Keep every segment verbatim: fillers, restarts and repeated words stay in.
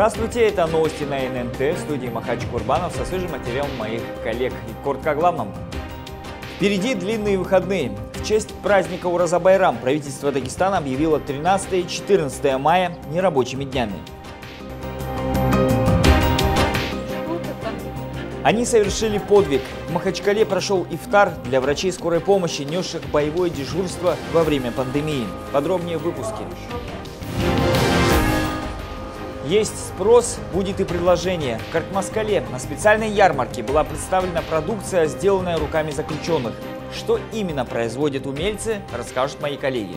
Здравствуйте, это новости на эн эн тэ. В студии Махач Курбанов со свежим материалом моих коллег. И коротко о главном. Впереди длинные выходные. В честь праздника Ураза Байрам правительство Дагестана объявило тринадцатое и четырнадцатое мая нерабочими днями. Они совершили подвиг. В Махачкале прошел ифтар для врачей скорой помощи, несших боевое дежурство во время пандемии. Подробнее в выпуске. Есть спрос, будет и предложение. В Коркмаскале на специальной ярмарке была представлена продукция, сделанная руками заключенных. Что именно производят умельцы, расскажут мои коллеги.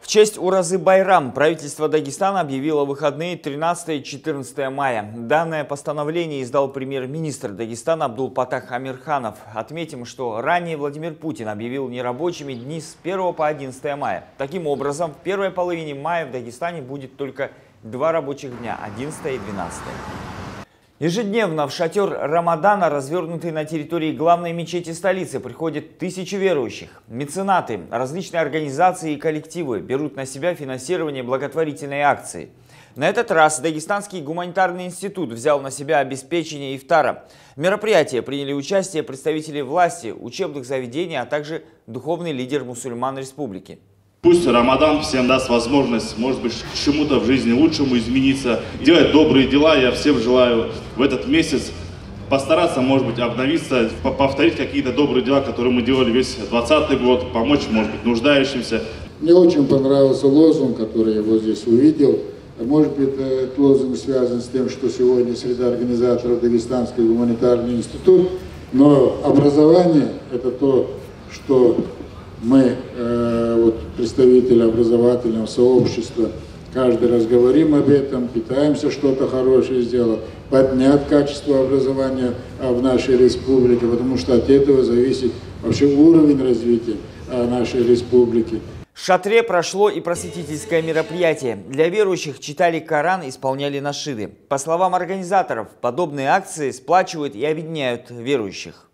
В честь Уразы Байрам правительство Дагестана объявило выходные тринадцатое и четырнадцатое мая. Данное постановление издал премьер-министр Дагестана Абдул-Патах Амирханов. Отметим, что ранее Владимир Путин объявил нерабочими дни с первого по одиннадцатое мая. Таким образом, в первой половине мая в Дагестане будет только два рабочих дня – одиннадцатое и двенадцатое. Ежедневно в шатер Рамадана, развернутый на территории главной мечети столицы, приходят тысячи верующих. Меценаты, различные организации и коллективы берут на себя финансирование благотворительной акции. На этот раз Дагестанский гуманитарный институт взял на себя обеспечение ифтара. В мероприятии приняли участие представители власти, учебных заведений, а также духовный лидер мусульман республики. Пусть Рамадан всем даст возможность, может быть, чему-то в жизни лучшему измениться, делать добрые дела. Я всем желаю в этот месяц постараться, может быть, обновиться, повторить какие-то добрые дела, которые мы делали весь двадцатый год, помочь, может быть, нуждающимся. Мне очень понравился лозунг, который я вот здесь увидел. Может быть, этот лозунг связан с тем, что сегодня среда организаторов Дагестанский гуманитарный институт, но образование – это то, что... Мы, э, вот, представители образовательного сообщества, каждый раз говорим об этом, пытаемся что-то хорошее сделать, поднять качество образования в нашей республике, потому что от этого зависит вообще уровень развития нашей республики. В шатре прошло и просветительское мероприятие. Для верующих читали Коран, исполняли нашиды. По словам организаторов, подобные акции сплачивают и объединяют верующих.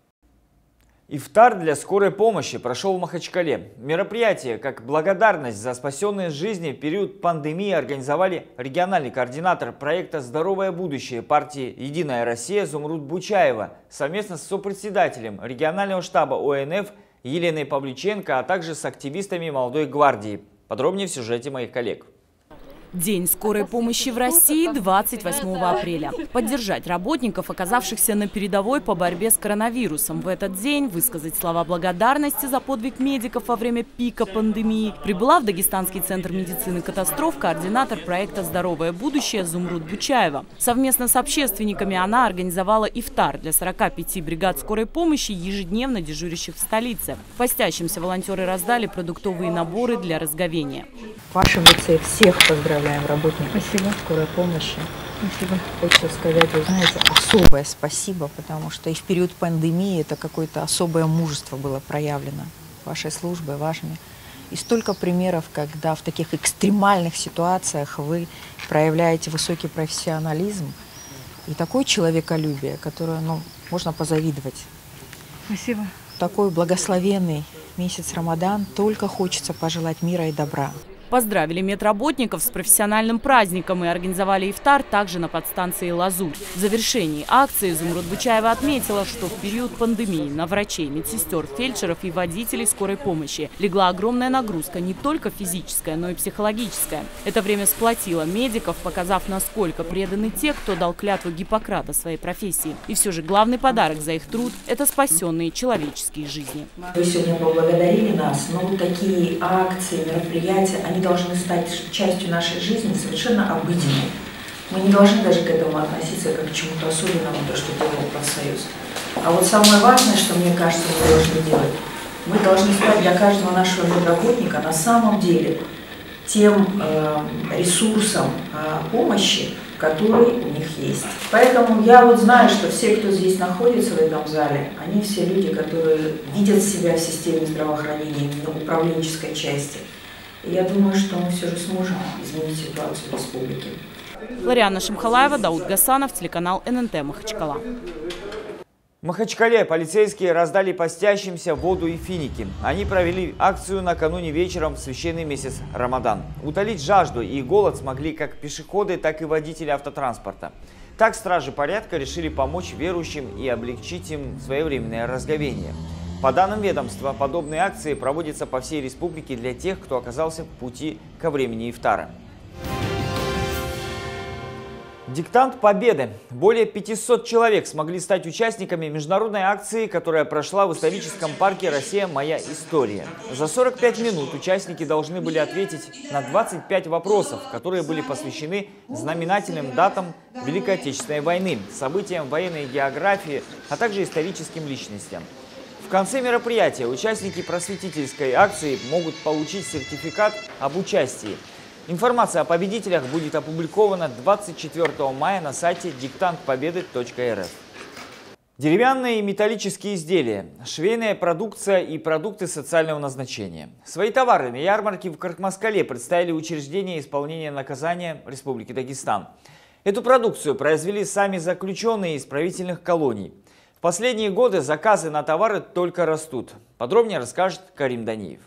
Ифтар для скорой помощи прошел в Махачкале. Мероприятие как благодарность за спасенные жизни в период пандемии организовали региональный координатор проекта «Здоровое будущее» партии «Единая Россия» Зумруд Бучаева совместно с сопредседателем регионального штаба о эн эф Еленой Павличенко, а также с активистами «Молодой гвардии». Подробнее в сюжете моих коллег. День скорой помощи в России двадцать восьмого апреля. Поддержать работников, оказавшихся на передовой по борьбе с коронавирусом. В этот день высказать слова благодарности за подвиг медиков во время пика пандемии прибыла в Дагестанский центр медицины катастроф координатор проекта «Здоровое будущее» Зумруд Бучаева. Совместно с общественниками она организовала ифтар для сорока пяти бригад скорой помощи, ежедневно дежурящих в столице. Постящимся волонтеры раздали продуктовые наборы для разговения. В вашем лице всех поздравляю. Работников скорой помощи. Спасибо. Хочу сказать, вы знаете, особое спасибо, потому что и в период пандемии это какое-то особое мужество было проявлено вашей службой, вашими. И столько примеров, когда в таких экстремальных ситуациях вы проявляете высокий профессионализм и такое человеколюбие, которое, ну, можно позавидовать. Спасибо. Такой благословенный месяц Рамадан, только хочется пожелать мира и добра. Поздравили медработников с профессиональным праздником и организовали ифтар также на подстанции «Лазурь». В завершении акции Зумруд Бучаева отметила, что в период пандемии на врачей, медсестер, фельдшеров и водителей скорой помощи легла огромная нагрузка, не только физическая, но и психологическая. Это время сплотило медиков, показав, насколько преданы те, кто дал клятву Гиппократа своей профессии. И все же главный подарок за их труд – это спасенные человеческие жизни. Вы сегодня поблагодарили нас, но такие акции, мероприятия, они должны стать частью нашей жизни, совершенно обыденной. Мы не должны даже к этому относиться как к чему-то особенному, то, что делает профсоюз. А вот самое важное, что, мне кажется, мы должны делать, мы должны стать для каждого нашего медработника на самом деле тем э, ресурсом э, помощи, который у них есть. Поэтому я вот знаю, что все, кто здесь находится в этом зале, они все люди, которые видят себя в системе здравоохранения, в управленческой части. Я думаю, что мы все же сможем изменить ситуацию в республике. Лариана Шимхалаева, Дауд Гасанов, телеканал эн эн тэ Махачкала. В Махачкале полицейские раздали постящимся воду и финики. Они провели акцию накануне вечером в священный месяц Рамадан. Утолить жажду и голод смогли как пешеходы, так и водители автотранспорта. Так стражи порядка решили помочь верующим и облегчить им своевременное разговение. По данным ведомства, подобные акции проводятся по всей республике для тех, кто оказался в пути ко времени ифтара. Диктант Победы. Более пятисот человек смогли стать участниками международной акции, которая прошла в историческом парке «Россия. Моя история». За сорок пять минут участники должны были ответить на двадцать пять вопросов, которые были посвящены знаменательным датам Великой Отечественной войны, событиям военной географии, а также историческим личностям. В конце мероприятия участники просветительской акции могут получить сертификат об участии. Информация о победителях будет опубликована двадцать четвёртого мая на сайте диктант победы точка эр эф. Деревянные и металлические изделия, швейная продукция и продукты социального назначения. Свои товары на ярмарке в Коркмаскале представили учреждения исполнения наказания Республики Дагестан. Эту продукцию произвели сами заключенные из исправительных колоний. В последние годы заказы на товары только растут. Подробнее расскажет Карим Даниев.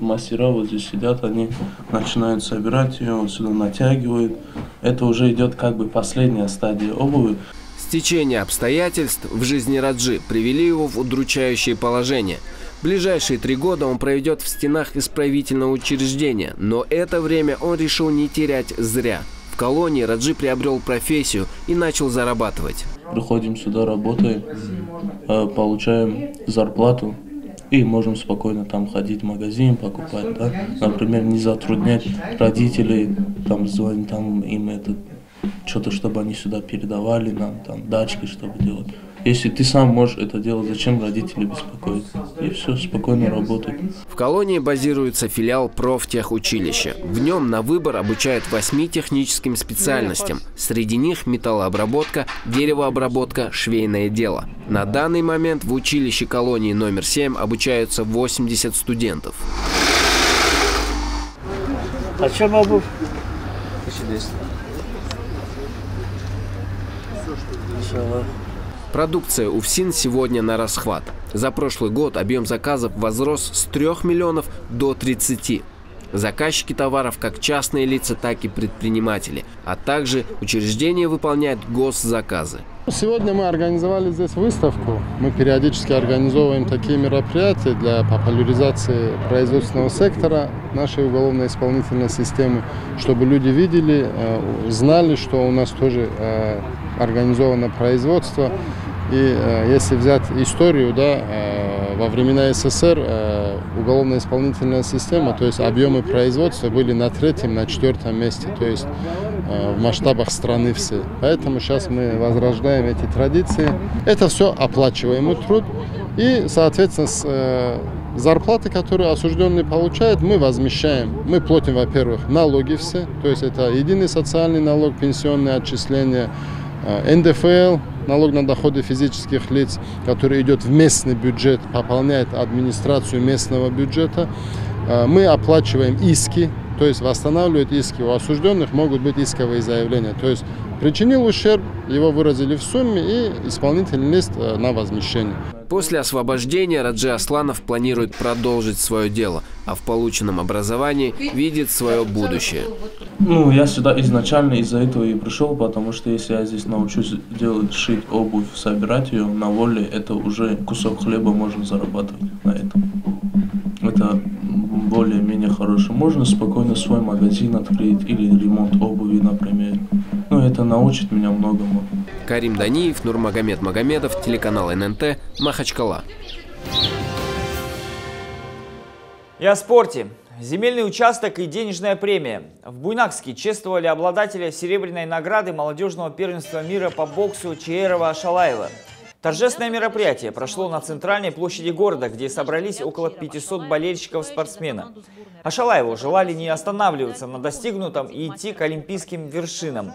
Мастера вот здесь сидят, они начинают собирать ее, вот сюда натягивают. Это уже идет как бы последняя стадия обуви. Стечение обстоятельств в жизни Раджи привели его в удручающее положение. Ближайшие три года он проведет в стенах исправительного учреждения, но это время он решил не терять зря. В колонии Раджи приобрел профессию и начал зарабатывать. Приходим сюда, работаем, получаем зарплату. И можем спокойно там ходить в магазин, покупать, да? Например, не затруднять родителей, там звонить там, им это, что-то, чтобы они сюда передавали нам, там дачки, чтобы делать. Если ты сам можешь это делать, зачем родители беспокоить? И все, спокойно работает. В колонии базируется филиал профтехучилища. В нем на выбор обучают восьми техническим специальностям. Среди них металлообработка, деревообработка, швейное дело. На данный момент в училище колонии номер семь обучаются восемьдесят студентов. А что могу? тысяча двести. Продукция УФСИН сегодня на расхват. За прошлый год объем заказов возрос с трёх миллионов до тридцати. Заказчики товаров как частные лица, так и предприниматели, а также учреждения выполняют госзаказы. Сегодня мы организовали здесь выставку. Мы периодически организовываем такие мероприятия для популяризации производственного сектора нашей уголовно-исполнительной системы, чтобы люди видели, знали, что у нас тоже организовано производство. И если взять историю, да, во времена СССР уголовно-исполнительная система, то есть объемы производства были на третьем, на четвертом месте, то есть в масштабах страны все. Поэтому сейчас мы возрождаем эти традиции. Это все оплачиваемый труд и, соответственно, с зарплаты, которые осужденный получает, мы возмещаем. Мы платим, во-первых, налоги все, то есть это единый социальный налог, пенсионные отчисления, эн дэ эф эл, налог на доходы физических лиц, который идет в местный бюджет, пополняет администрацию местного бюджета. Мы оплачиваем иски, то есть восстанавливают иски. У осужденных могут быть исковые заявления. То есть причинил ущерб, его выразили в сумме и исполнительный лист на возмещение. После освобождения Раджи Асланов планирует продолжить свое дело, а в полученном образовании видит свое будущее. Ну, я сюда изначально из-за этого и пришел, потому что если я здесь научусь делать, шить обувь, собирать ее на воле, это уже кусок хлеба можно зарабатывать на этом. Это более-менее хорошее. Можно спокойно свой магазин открыть или ремонт обуви, например. Но это научит меня многому. Карим Даниев, Нурмагомед Магомедов, телеканал эн эн тэ, Махачкала. И о спорте. Земельный участок и денежная премия. В Буйнакске чествовали обладателя серебряной награды молодежного первенства мира по боксу Чиэрова Ашалаева. Торжественное мероприятие прошло на центральной площади города, где собрались около пятисот болельщиков спортсмена. Ашалаеву желали не останавливаться на достигнутом и идти к олимпийским вершинам.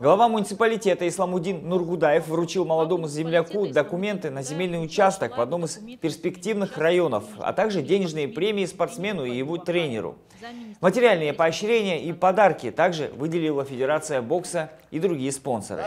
Глава муниципалитета Исламудин Нургудаев вручил молодому земляку документы на земельный участок в одном из перспективных районов, а также денежные премии спортсмену и его тренеру. Материальные поощрения и подарки также выделила Федерация бокса и другие спонсоры.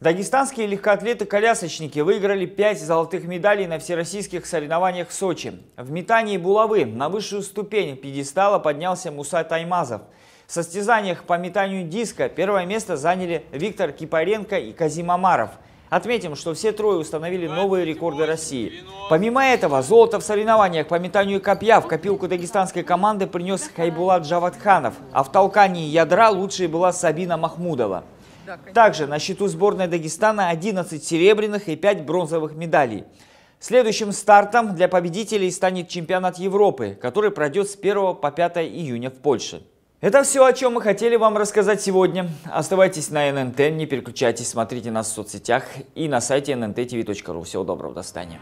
Дагестанские легкоатлеты-колясочники выиграли пять золотых медалей на всероссийских соревнованиях в Сочи. В метании булавы на высшую ступень пьедестала поднялся Муса Таймазов. В состязаниях по метанию диска первое место заняли Виктор Кипаренко и Казим Амаров. Отметим, что все трое установили новые рекорды России. Помимо этого, золото в соревнованиях по метанию копья в копилку дагестанской команды принес Хайбулат Жаватханов, а в толкании ядра лучшей была Сабина Махмудова. Также на счету сборной Дагестана одиннадцать серебряных и пять бронзовых медалей. Следующим стартом для победителей станет чемпионат Европы, который пройдет с первого по пятое июня в Польше. Это все, о чем мы хотели вам рассказать сегодня. Оставайтесь на эн эн тэ, не переключайтесь, смотрите нас в соцсетях и на сайте эн эн тэ тэ вэ точка ру. Всего доброго, до свидания.